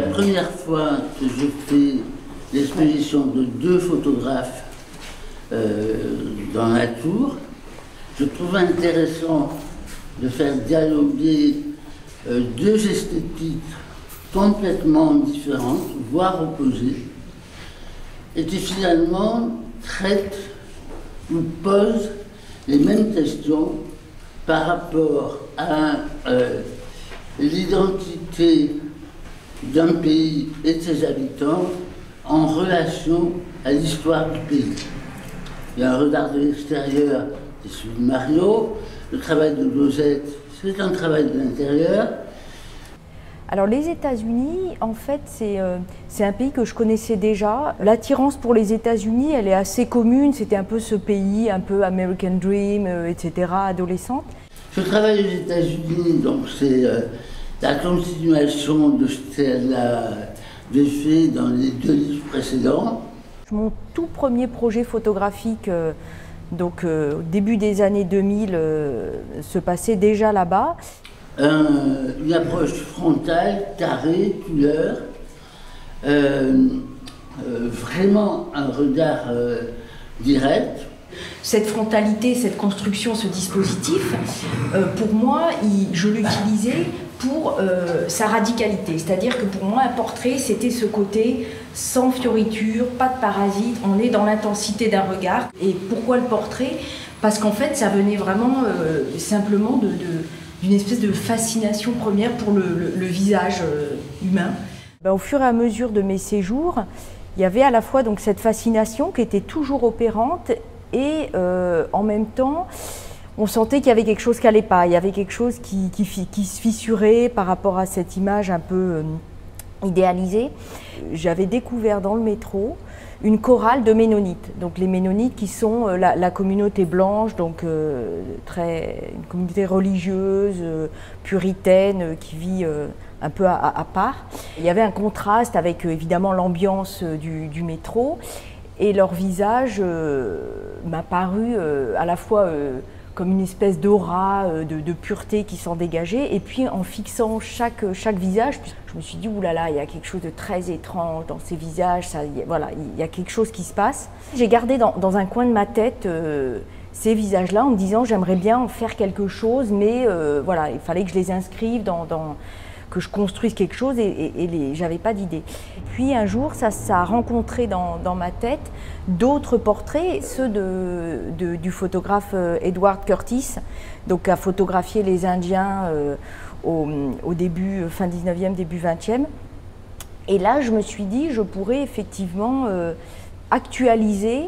la première fois que je fais l'exposition de deux photographes dans la tour. Je trouve intéressant de faire dialoguer deux esthétiques complètement différentes, voire opposées, et qui finalement traitent ou posent les mêmes questions par rapport à l'identité d'un pays et de ses habitants en relation à l'histoire du pays. Il y a un regard de l'extérieur, c'est celui de Mario, le travail de Gosette, c'est un travail de l'intérieur. Alors les États-Unis, en fait, c'est un pays que je connaissais déjà. L'attirance pour les États-Unis, elle est assez commune. C'était un peu ce pays, un peu American Dream, etc., adolescente. Je travaille aux États-Unis, donc c'est la continuation de ce qu'elle a fait dans les deux livres précédents. Mon tout premier projet photographique, donc au début des années 2000, se passait déjà là-bas. Une approche frontale, carrée, couleur, vraiment un regard direct. Cette frontalité, cette construction, ce dispositif, pour moi, je l'utilisais pour sa radicalité. C'est-à-dire que pour moi, un portrait, c'était ce côté sans fioriture, pas de parasite, on est dans l'intensité d'un regard. Et pourquoi le portrait? Parce qu'en fait, ça venait vraiment simplement d'une espèce de fascination première pour le visage humain. Au fur et à mesure de mes séjours, il y avait à la fois donc cette fascination qui était toujours opérante et en même temps, on sentait qu'il y avait quelque chose qui n'allait pas, il y avait quelque chose qui se fissurait par rapport à cette image un peu idéalisée. J'avais découvert dans le métro une chorale de Ménonites. Donc les Ménonites qui sont la communauté blanche, donc une communauté religieuse, puritaine, qui vit un peu à part. Il y avait un contraste avec évidemment l'ambiance du métro et leur visage m'a paru à la fois comme une espèce d'aura, de pureté qui s'en dégageait. Et puis en fixant chaque visage, je me suis dit, oulala, il y a quelque chose de très étrange dans ces visages, voilà, il y a quelque chose qui se passe. J'ai gardé dans un coin de ma tête ces visages-là en me disant, j'aimerais bien en faire quelque chose, mais voilà, il fallait que je les inscrive que je construise quelque chose et j'avais pas d'idée. Puis un jour, ça a rencontré dans ma tête d'autres portraits, ceux du photographe Edward Curtis, donc a photographié les Indiens au début, fin 19e, début 20e. Et là, je me suis dit, je pourrais effectivement actualiser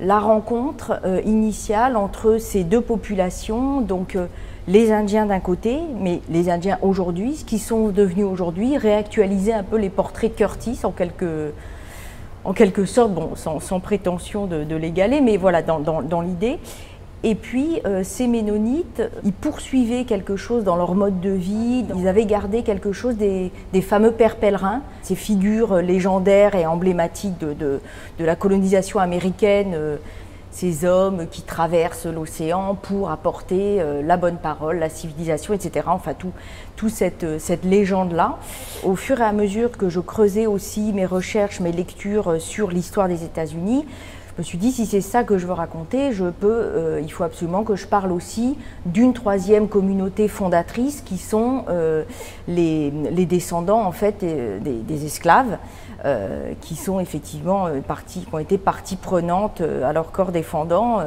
la rencontre initiale entre ces deux populations, donc les Indiens d'un côté, mais les Indiens aujourd'hui, ce qu'ils sont devenus aujourd'hui, réactualiser un peu les portraits de Curtis en quelque sorte, bon, sans prétention de l'égaler, mais voilà, dans l'idée. Et puis ces Ménonites, ils poursuivaient quelque chose dans leur mode de vie, ils avaient gardé quelque chose des fameux pères pèlerins, ces figures légendaires et emblématiques de la colonisation américaine, ces hommes qui traversent l'océan pour apporter la bonne parole, la civilisation, etc. Enfin, tout cette légende-là. Au fur et à mesure que je creusais aussi mes recherches, mes lectures sur l'histoire des États-Unis, je me suis dit, si c'est ça que je veux raconter, il faut absolument que je parle aussi d'une troisième communauté fondatrice qui sont les descendants en fait, des esclaves. Qui sont effectivement qui ont été partie prenante à leur corps défendant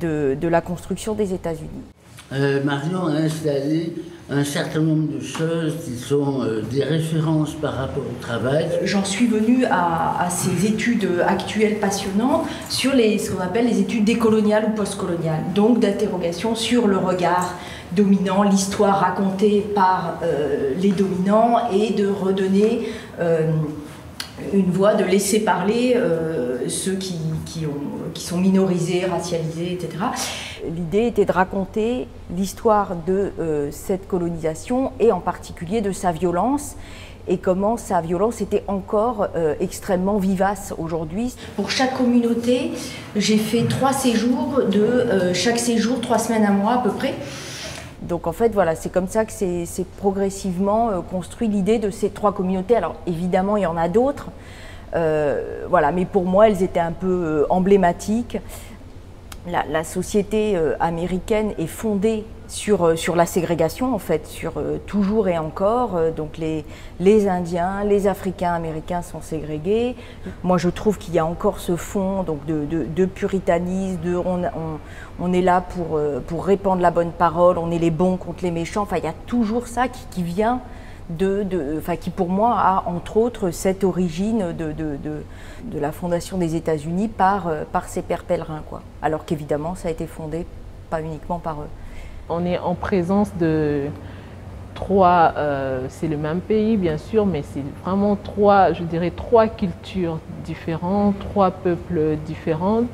de la construction des États-Unis. Marion a installé un certain nombre de choses qui sont des références par rapport au travail. J'en suis venue à ces études actuelles passionnantes sur ce qu'on appelle les études décoloniales ou postcoloniales, donc d'interrogation sur le regard dominant, l'histoire racontée par les dominants et de redonner une voix, de laisser parler ceux qui sont minorisés, racialisés, etc. L'idée était de raconter l'histoire de cette colonisation et en particulier de sa violence et comment sa violence était encore extrêmement vivace aujourd'hui. Pour chaque communauté, j'ai fait 3 séjours, chaque séjour 3 semaines, 1 mois à peu près. Donc en fait, voilà, c'est comme ça que c'est progressivement construit l'idée de ces trois communautés. Alors évidemment, il y en a d'autres, voilà, mais pour moi, elles étaient un peu emblématiques. La société américaine est fondée sur la ségrégation, en fait, sur toujours et encore. Donc les Indiens, les Africains américains sont ségrégés. Moi, je trouve qu'il y a encore ce fond donc, de puritanisme, on est là pour répandre la bonne parole, on est les bons contre les méchants. Enfin, il y a toujours ça qui vient qui pour moi a entre autres cette origine de la fondation des États-Unis par ces pères pèlerins, quoi. Alors qu'évidemment ça a été fondé pas uniquement par eux. On est en présence de trois, c'est le même pays bien sûr, mais c'est vraiment trois, je dirais trois cultures différentes, trois peuples différents.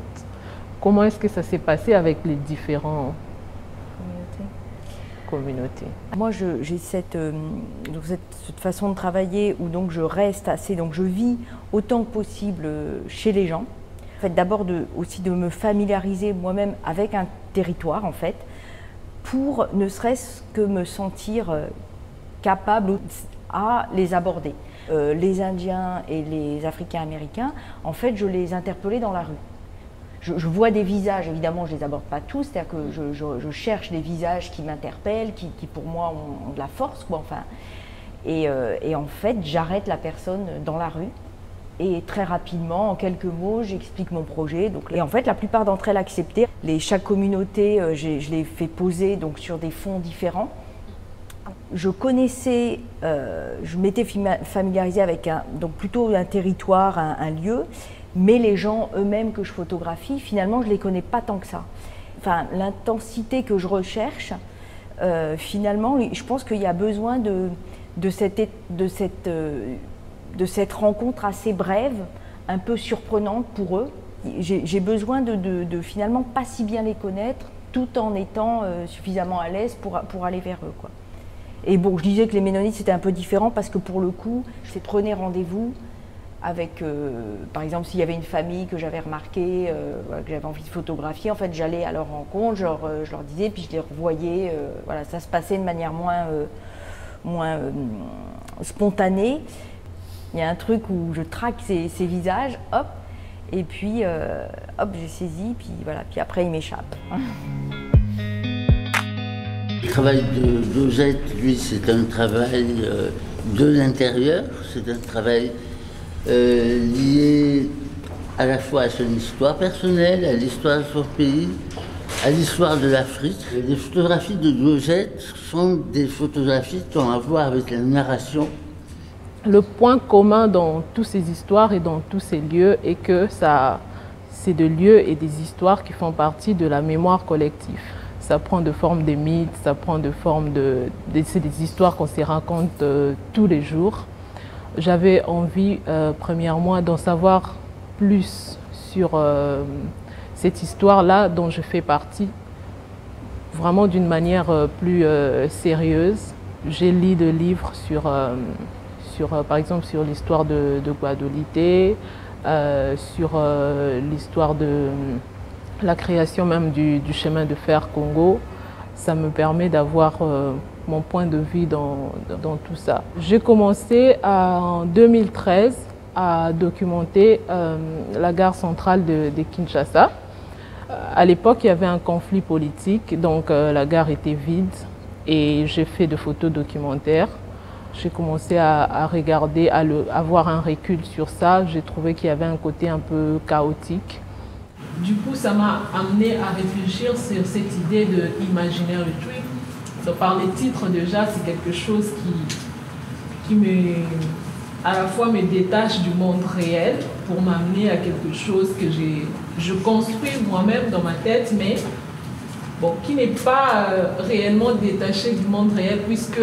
Comment est-ce que ça s'est passé avec les différents communauté? Moi, j'ai cette façon de travailler où donc je reste assez, donc je vis autant que possible chez les gens. En fait, d'abord aussi de me familiariser moi-même avec un territoire, en fait, pour ne serait-ce que me sentir capable à les aborder. Les Indiens et les Africains américains, en fait, je les interpellais dans la rue. Je vois des visages, évidemment je ne les aborde pas tous, c'est-à-dire que je cherche des visages qui m'interpellent, qui pour moi ont de la force, quoi, enfin. Et en fait, j'arrête la personne dans la rue et très rapidement, en quelques mots, j'explique mon projet. Donc, et en fait, la plupart d'entre elles acceptaient. Chaque communauté, je les fais poser donc, sur des fonds différents. Je connaissais, je m'étais familiarisée avec donc plutôt un territoire, un lieu. Mais les gens eux-mêmes que je photographie, finalement, je ne les connais pas tant que ça. Enfin, l'intensité que je recherche, finalement, je pense qu'il y a besoin de cette rencontre assez brève, un peu surprenante pour eux. J'ai besoin de finalement pas si bien les connaître, tout en étant suffisamment à l'aise pour aller vers eux, quoi. Et bon, je disais que les Ménonites, c'était un peu différent parce que pour le coup, je prenais rendez-vous avec, par exemple, s'il y avait une famille que j'avais remarquée, que j'avais envie de photographier, en fait, j'allais à leur rencontre, je leur disais, puis je les revoyais. Voilà, ça se passait de manière moins spontanée. Il y a un truc où je traque ces visages, hop, et puis, hop, j'ai saisi, puis voilà, puis après, ils m'échappent. Le travail de Gosette, lui, c'est un travail de l'intérieur, c'est un travail lié à la fois à son histoire personnelle, à l'histoire de son pays, à l'histoire de l'Afrique. Les photographies de Gosette sont des photographies qui ont à voir avec la narration. Le point commun dans toutes ces histoires et dans tous ces lieux est que c'est des lieux et des histoires qui font partie de la mémoire collective. Ça prend de forme des mythes, ça prend de forme c'est des histoires qu'on se raconte tous les jours. J'avais envie, premièrement, d'en savoir plus sur cette histoire-là dont je fais partie, vraiment d'une manière plus sérieuse. J'ai lu des livres par exemple, sur l'histoire de Gbadolite, sur l'histoire de la création même du chemin de fer Congo. Ça me permet d'avoir mon point de vue dans tout ça. J'ai commencé en 2013 à documenter la gare centrale de Kinshasa. À l'époque, il y avait un conflit politique, donc la gare était vide et j'ai fait des photos documentaires. J'ai commencé à regarder, à avoir un recul sur ça. J'ai trouvé qu'il y avait un côté un peu chaotique. Du coup, ça m'a amené à réfléchir sur cette idée de Imaginary trip. Donc, par les titres, déjà, c'est quelque chose qui à la fois me détache du monde réel pour m'amener à quelque chose que je construis moi-même dans ma tête, mais bon, qui n'est pas réellement détaché du monde réel puisque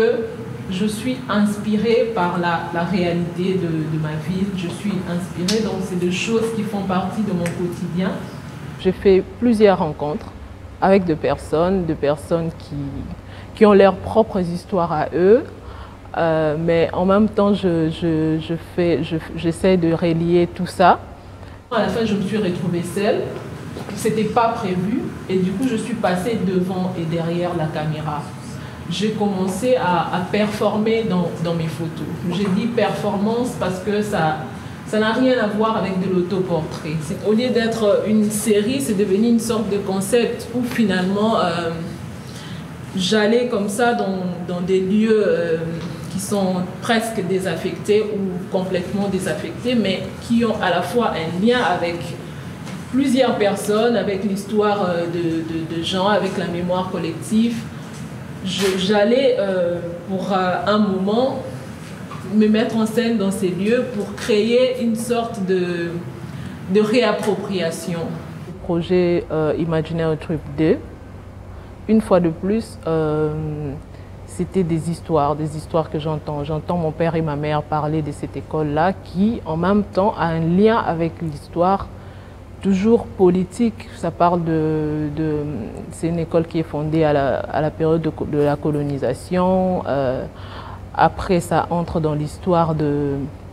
je suis inspirée par la réalité de ma ville, je suis inspirée, donc c'est des choses qui font partie de mon quotidien. J'ai fait plusieurs rencontres avec des personnes qui ont leurs propres histoires à eux, mais en même temps, j'essaie de relier tout ça. À la fin, je me suis retrouvée seule, c'était pas prévu, et du coup, je suis passée devant et derrière la caméra. j'ai commencé à performer dans mes photos. J'ai dit performance parce que ça n'a rien à voir avec de l'autoportrait. Au lieu d'être une série, c'est devenu une sorte de concept où finalement j'allais comme ça dans des lieux qui sont presque désaffectés ou complètement désaffectés, mais qui ont à la fois un lien avec plusieurs personnes, avec l'histoire de gens, avec la mémoire collective. J'allais pour un moment me mettre en scène dans ces lieux pour créer une sorte de réappropriation. Le projet Imaginary Trip II, une fois de plus, c'était des histoires que j'entends. J'entends mon père et ma mère parler de cette école-là qui, en même temps, a un lien avec l'histoire toujours politique. Ça parle c'est une école qui est fondée à la période de la colonisation. Après, ça entre dans l'histoire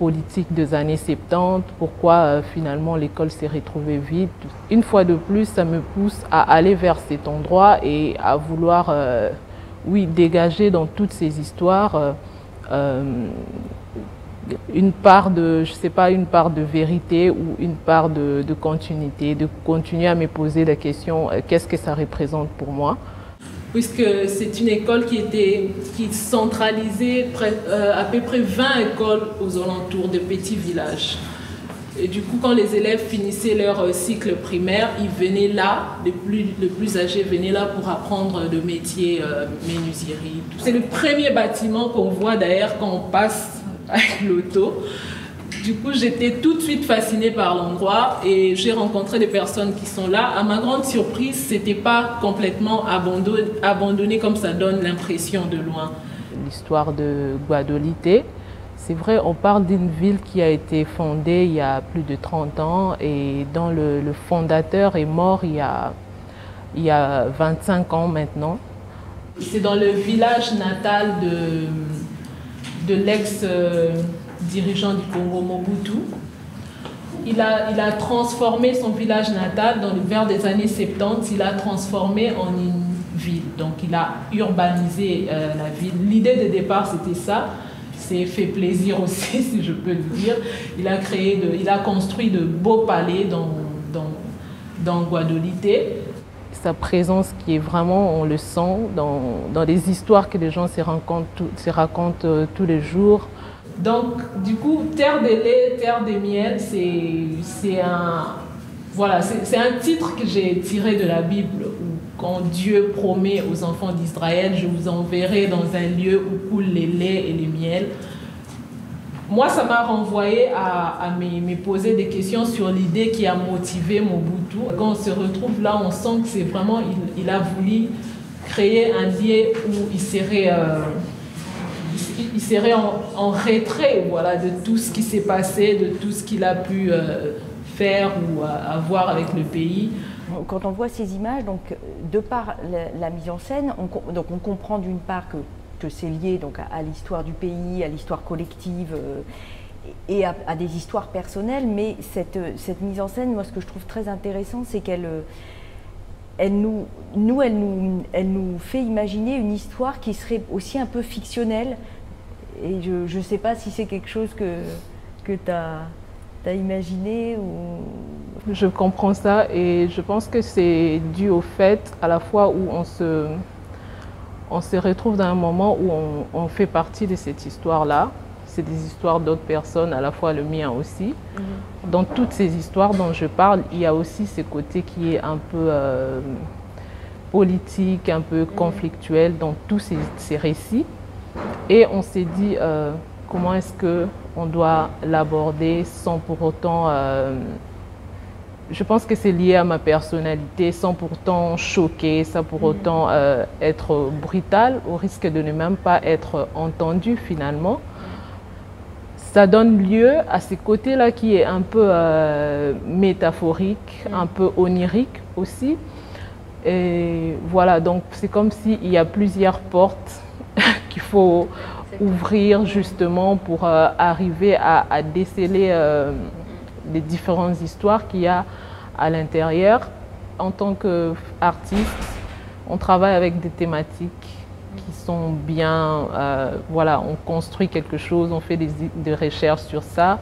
politique des années 70. Pourquoi finalement l'école s'est retrouvée vide. Une fois de plus, ça me pousse à aller vers cet endroit et à vouloir, oui, dégager dans toutes ces histoires une part de, je sais pas, une part de vérité ou une part de continuité, de continuer à me poser la question qu'est-ce que ça représente pour moi. Puisque c'est une école qui centralisait à peu près 20 écoles aux alentours de petits villages. Et du coup, quand les élèves finissaient leur cycle primaire, ils venaient là, les plus âgés venaient là pour apprendre le métier menuiserie. C'est le premier bâtiment qu'on voit d'ailleurs quand on passe avec l'auto. Du coup, j'étais tout de suite fascinée par l'endroit et j'ai rencontré des personnes qui sont là. À ma grande surprise, ce n'était pas complètement abandonné comme ça donne l'impression de loin. L'histoire de Gbadolite, c'est vrai, on parle d'une ville qui a été fondée il y a plus de 30 ans et dont le fondateur est mort il y a 25 ans maintenant. C'est dans le village natal de l'ex-dirigeant du Congo, Mobutu. Il a transformé son village natal, vers les années 70, il a transformé en une ville. Donc il a urbanisé la ville. L'idée de départ, c'était ça. C'est fait plaisir aussi, si je peux le dire. Il a construit de beaux palais dans Guadeloupe. Sa présence qui est vraiment, on le sent, dans les histoires que les gens se racontent tous les jours. Donc, du coup, Terre de lait, terre de miel, c'est un titre que j'ai tiré de la Bible, où quand Dieu promet aux enfants d'Israël, je vous enverrai dans un lieu où coulent les laits et les miels. Moi, ça m'a renvoyé à me poser des questions sur l'idée qui a motivé Mobutu. Quand on se retrouve là, on sent que c'est vraiment, il a voulu créer un lieu où il serait en retrait, voilà, de tout ce qui s'est passé, de tout ce qu'il a pu faire ou avoir avec le pays. Quand on voit ces images, donc, de par la mise en scène, on comprend d'une part que c'est lié donc à l'histoire du pays, à l'histoire collective et à des histoires personnelles. Mais cette mise en scène, moi, ce que je trouve très intéressant, c'est qu'elle nous fait imaginer une histoire qui serait aussi un peu fictionnelle. Et je ne sais pas si c'est quelque chose que tu as imaginé ou... Je comprends ça et je pense que c'est dû au fait à la fois où on se retrouve dans un moment où on fait partie de cette histoire-là. C'est des histoires d'autres personnes, à la fois le mien aussi. Dans toutes ces histoires dont je parle, il y a aussi ce côté qui est un peu politique, un peu conflictuel dans tous ces récits. Et on s'est dit comment est-ce qu'on doit l'aborder sans pour autant... Je pense que c'est lié à ma personnalité, sans pourtant choquer, sans pour autant être brutale, au risque de ne même pas être entendue finalement. Ça donne lieu à ce côté-là qui est un peu métaphorique, un peu onirique aussi. Et voilà, donc c'est comme s'il y a plusieurs portes qu'il faut ouvrir justement pour arriver à déceler... des différentes histoires qu'il y a à l'intérieur. En tant qu'artiste, on travaille avec des thématiques qui sont bien, voilà, on construit quelque chose, on fait des recherches sur ça.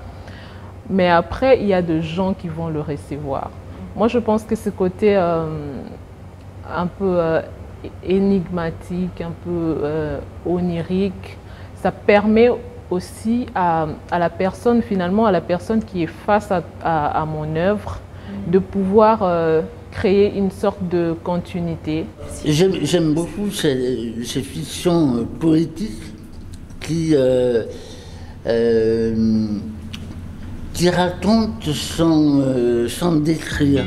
Mais après, il y a des gens qui vont le recevoir. Moi, je pense que ce côté un peu énigmatique, un peu onirique, ça permet aussi à la personne, finalement, à la personne qui est face à mon œuvre, de pouvoir créer une sorte de continuité. J'aime beaucoup ces fictions poétiques qui racontent sans décrire.